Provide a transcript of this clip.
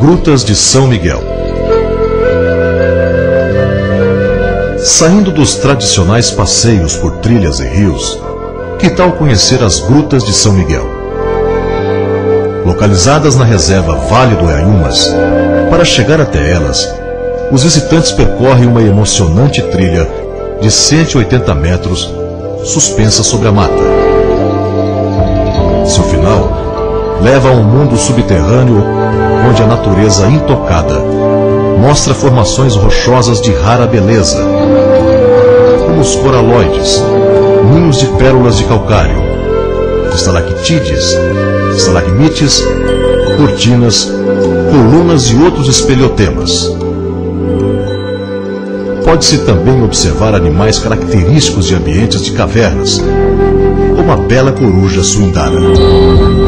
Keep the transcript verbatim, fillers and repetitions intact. Grutas de São Miguel. Saindo dos tradicionais passeios por trilhas e rios, que tal conhecer as Grutas de São Miguel? Localizadas na reserva Vale do Aiumas, para chegar até elas, os visitantes percorrem uma emocionante trilha de cento e oitenta metros, suspensa sobre a mata. Seu final leva a um mundo subterrâneo onde a natureza intocada mostra formações rochosas de rara beleza, como os coralóides, ninhos de pérolas de calcário, estalactites, estalagmites, cortinas, colunas e outros espeleotemas. Pode-se também observar animais característicos de ambientes de cavernas, como a bela coruja suindara.